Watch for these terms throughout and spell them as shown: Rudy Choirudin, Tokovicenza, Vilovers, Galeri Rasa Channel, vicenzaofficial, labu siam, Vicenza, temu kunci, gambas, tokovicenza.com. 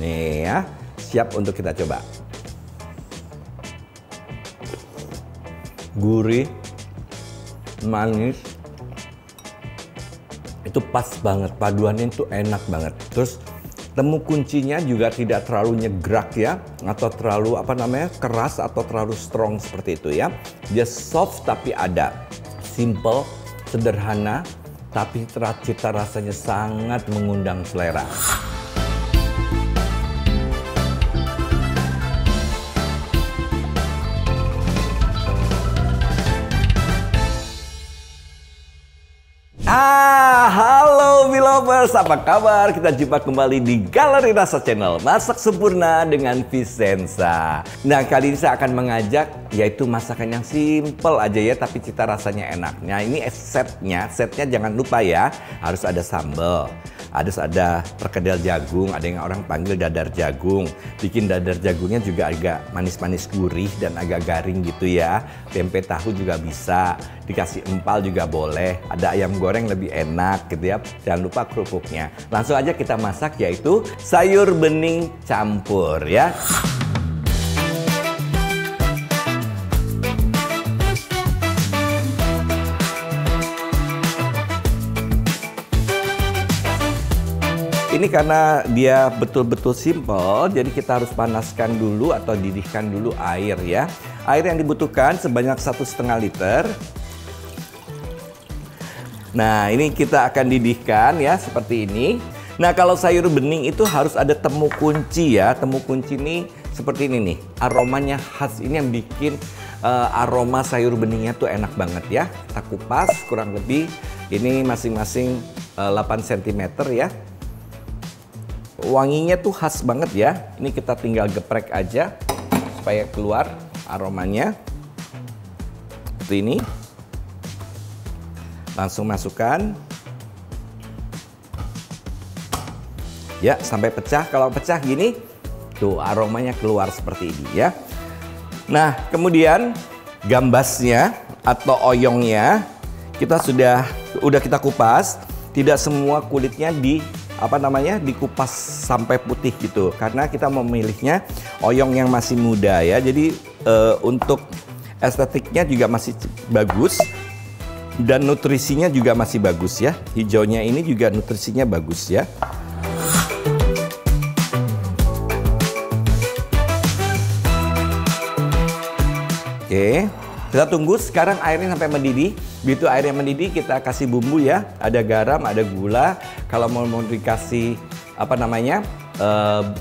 Nih ya, siap untuk kita coba. Gurih, manis, itu pas banget, paduannya itu enak banget. Terus temu kuncinya juga tidak terlalu nyegrak ya, atau terlalu keras atau terlalu strong seperti itu ya. Dia soft tapi ada, simple, sederhana, tapi cita rasanya sangat mengundang selera. Halo Vilovers, apa kabar? Kita jumpa kembali di Galeri Rasa Channel, masak sempurna dengan Vicenza. Nah, kali ini saya akan mengajak yaitu masakan yang simple aja ya, tapi cita rasanya enak. Nah, ini setnya jangan lupa ya, harus ada sambal, harus ada perkedel jagung, ada yang orang panggil dadar jagung. Bikin dadar jagungnya juga agak manis-manis gurih dan agak garing gitu ya. Tempe tahu juga bisa, dikasih empal juga boleh, ada ayam goreng lebih enak gitu ya. Jangan lupa kerupuknya. Langsung aja kita masak, yaitu sayur bening campur ya. Ini karena dia betul-betul simple, jadi kita harus panaskan dulu atau didihkan dulu air ya. Air yang dibutuhkan sebanyak 1,5 liter. Nah, ini kita akan didihkan ya seperti ini. Nah, kalau sayur bening itu harus ada temu kunci ya. Temu kunci ini seperti ini nih. Aromanya khas, ini yang bikin aroma sayur beningnya tuh enak banget ya. Kita kupas kurang lebih ini masing-masing 8 cm ya. Wanginya tuh khas banget ya. Ini kita tinggal geprek aja supaya keluar aromanya. Seperti ini. Langsung masukkan ya sampai pecah. Kalau pecah gini tuh aromanya keluar seperti ini ya. Nah, kemudian gambasnya atau oyongnya kita udah kita kupas. Tidak semua kulitnya dikupas sampai putih gitu, karena kita memilihnya oyong yang masih muda ya. Jadi untuk estetiknya juga masih bagus. Dan nutrisinya juga masih bagus ya. Hijaunya ini juga nutrisinya bagus ya. Oke, kita tunggu sekarang airnya sampai mendidih. Begitu airnya mendidih, kita kasih bumbu ya. Ada garam, ada gula. Kalau mau dikasih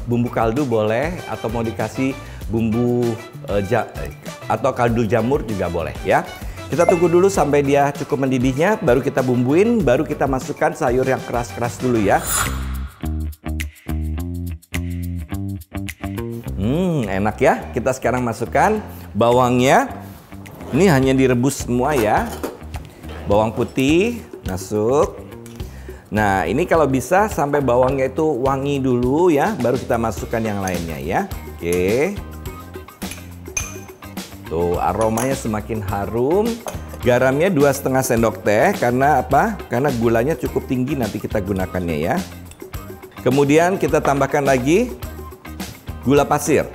bumbu kaldu boleh, atau mau dikasih bumbu atau kaldu jamur juga boleh ya. Kita tunggu dulu sampai dia cukup mendidihnya, baru kita bumbuin, baru kita masukkan sayur yang keras-keras dulu ya. Enak ya. Kita sekarang masukkan bawangnya. Ini hanya direbus semua ya. Bawang putih masuk. Nah, ini kalau bisa sampai bawangnya itu wangi dulu ya, baru kita masukkan yang lainnya ya. Oke. Tuh, aromanya semakin harum. Garamnya 2,5 sendok teh, karena apa? Karena gulanya cukup tinggi nanti kita gunakannya ya. Kemudian kita tambahkan lagi gula pasir.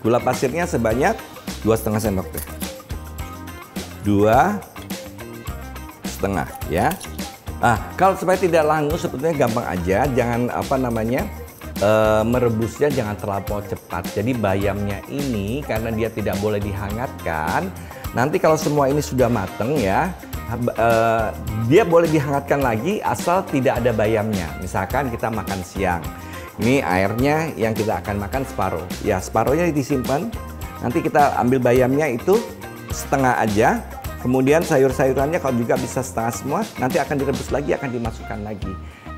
Gula pasirnya sebanyak 2,5 sendok teh. 2,5 ya. Ah, kalau supaya tidak langus sebetulnya gampang aja, jangan merebusnya jangan terlalu cepat. Jadi bayamnya ini karena dia tidak boleh dihangatkan. Nanti kalau semua ini sudah mateng ya, dia boleh dihangatkan lagi asal tidak ada bayamnya. Misalkan kita makan siang, ini airnya yang kita akan makan separuh ya, separuhnya disimpan. Nanti kita ambil bayamnya itu setengah aja. Kemudian sayur-sayurannya kalau juga bisa setengah semua, nanti akan direbus lagi, akan dimasukkan lagi.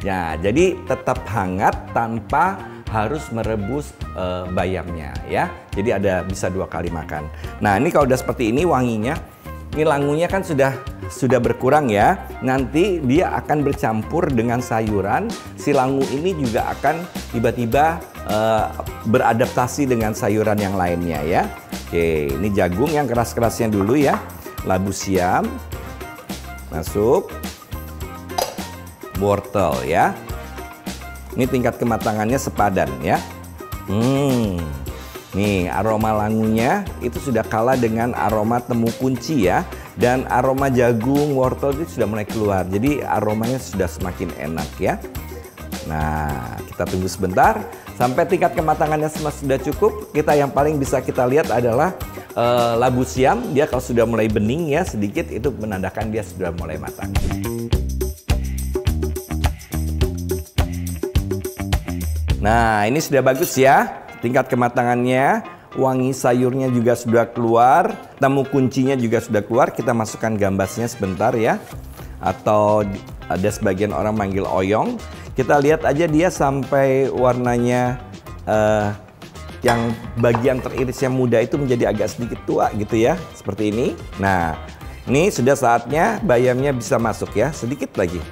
Ya, jadi tetap hangat tanpa harus merebus bayamnya ya. Jadi ada bisa 2 kali makan. Nah, ini kalau udah seperti ini wanginya, ini langunya kan sudah berkurang ya. Nanti dia akan bercampur dengan sayuran. Si langu ini juga akan tiba-tiba beradaptasi dengan sayuran yang lainnya ya. Oke, ini jagung yang keras-kerasnya dulu ya. Labu siam masuk. Wortel ya. Ini tingkat kematangannya sepadan ya. Nih, aroma langunya itu sudah kalah dengan aroma temu kunci ya. Dan aroma jagung, wortel itu sudah mulai keluar. Jadi aromanya sudah semakin enak ya. Nah, kita tunggu sebentar. Sampai tingkat kematangannya sudah cukup. Kita yang paling bisa kita lihat adalah labu siam. Dia kalau sudah mulai bening ya sedikit, itu menandakan dia sudah mulai matang. Nah, ini sudah bagus ya. Tingkat kematangannya, wangi sayurnya juga sudah keluar, temu kuncinya juga sudah keluar. Kita masukkan gambasnya sebentar ya, atau ada sebagian orang manggil oyong. Kita lihat aja dia sampai warnanya yang bagian teririsnya muda itu menjadi agak sedikit tua gitu ya, seperti ini. Nah, ini sudah saatnya bayamnya bisa masuk ya, sedikit lagi.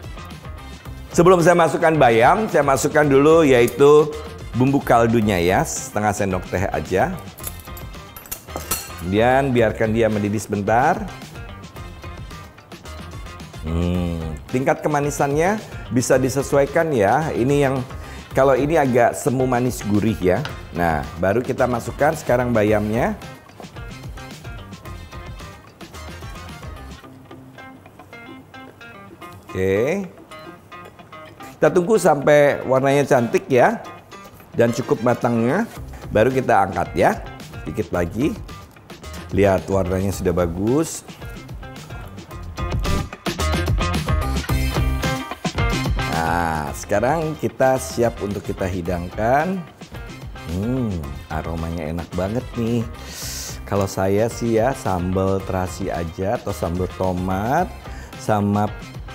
Sebelum saya masukkan bayam, saya masukkan dulu yaitu bumbu kaldunya ya, setengah sendok teh aja. Kemudian biarkan dia mendidih sebentar. Tingkat kemanisannya bisa disesuaikan ya. Ini yang kalau ini agak semu manis gurih ya. Nah, baru kita masukkan sekarang bayamnya. Oke. Kita tunggu sampai warnanya cantik ya. Dan cukup matangnya, baru kita angkat ya. Sedikit lagi. Lihat warnanya sudah bagus. Nah, sekarang kita siap untuk kita hidangkan. Aromanya enak banget nih. Kalau saya sih ya sambal terasi aja atau sambal tomat sama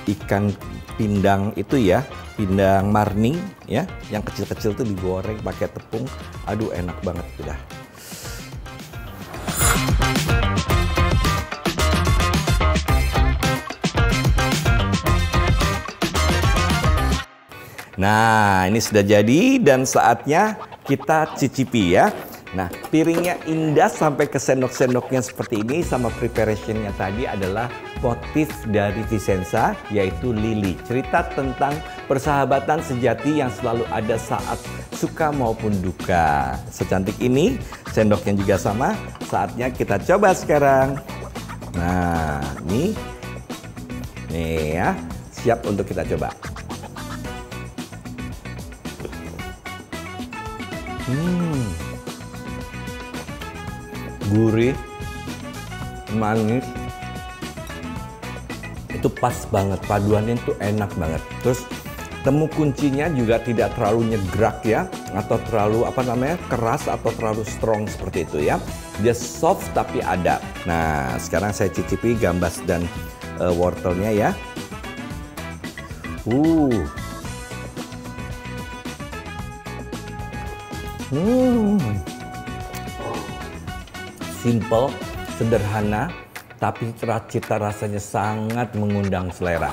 ikan pindang itu ya, pindang marning ya, yang kecil-kecil tuh digoreng pakai tepung, aduh enak banget udah. Nah, ini sudah jadi dan saatnya kita cicipi ya. Nah, piringnya indah sampai ke sendok-sendoknya seperti ini, sama preparationnya tadi adalah motif dari Vicenza, yaitu lili. Cerita tentang persahabatan sejati yang selalu ada saat suka maupun duka. Secantik ini, sendoknya juga sama. Saatnya kita coba sekarang. Nah, ini nih ya, siap untuk kita coba. Gurih, manis, itu pas banget, paduannya itu enak banget. Terus temu kuncinya juga tidak terlalu nyegrak ya, atau terlalu keras atau terlalu strong seperti itu ya. Dia soft tapi ada. Nah, sekarang saya cicipi gambas dan wortelnya ya. Simple, sederhana, tapi cita rasanya sangat mengundang selera.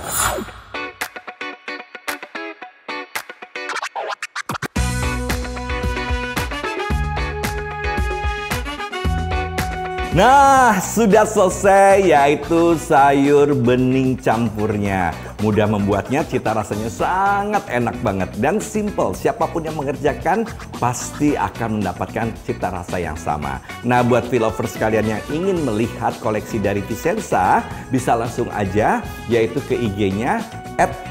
Nah, sudah selesai yaitu sayur bening campurnya. Mudah membuatnya, cita rasanya sangat enak banget dan simple. Siapapun yang mengerjakan pasti akan mendapatkan cita rasa yang sama. Nah, buat vilovers kalian yang ingin melihat koleksi dari Vicenza, bisa langsung aja yaitu ke IG-nya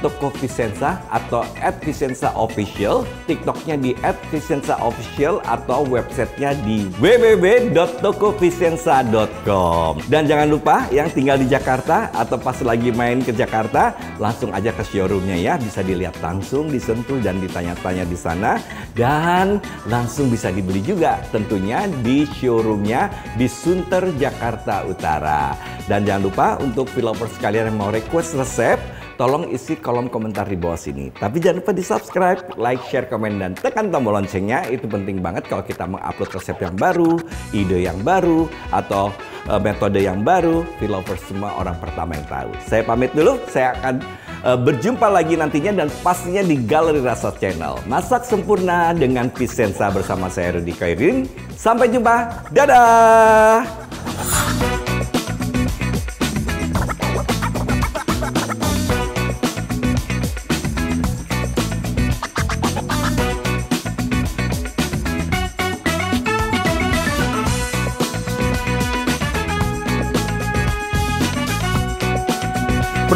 @tokovicenza atau @vicenzaofficial, TikToknya di @vicenzaofficial atau websitenya di www.tokovicenza.com. Dan jangan lupa yang tinggal di Jakarta atau pas lagi main ke Jakarta, langsung aja ke showroomnya ya, bisa dilihat langsung, disentuh dan ditanya-tanya di sana, dan langsung bisa dibeli juga tentunya di showroomnya di Sunter, Jakarta Utara. Dan jangan lupa untuk vilovers kalian yang mau request resep, tolong isi kolom komentar di bawah sini. Tapi jangan lupa di subscribe, like, share, komen, dan tekan tombol loncengnya. Itu penting banget kalau kita mengupload resep yang baru, ide yang baru, atau metode yang baru. Vilovers semua orang pertama yang tahu. Saya pamit dulu, saya akan berjumpa lagi nantinya dan pastinya di Galeri Rasa Channel. Masak sempurna dengan Vicenza bersama saya Rudy Choirudin. Sampai jumpa, dadah!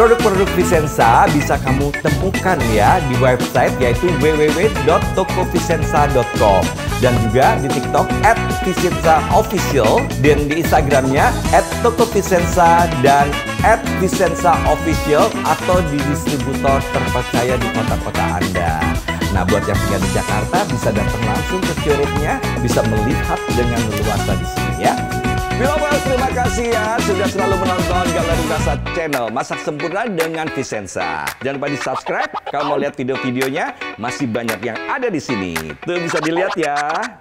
Produk-produk Vicenza bisa kamu temukan ya di website yaitu www.tokovicenza.com dan juga di TikTok @vicenzaofficial dan di Instagramnya @tokovicenza dan @vicenzaofficial atau di distributor terpercaya di kota-kota Anda. Nah, buat yang tinggal di Jakarta bisa datang langsung ke showroomnya, bisa melihat dengan leluasa di sini ya. Vilovers, terima kasih ya sudah selalu menonton Galeri Rasa Channel Masak Sempurna dengan Vicenza. Jangan lupa di subscribe, kalau mau lihat video-videonya masih banyak yang ada di sini. Tuh bisa dilihat ya.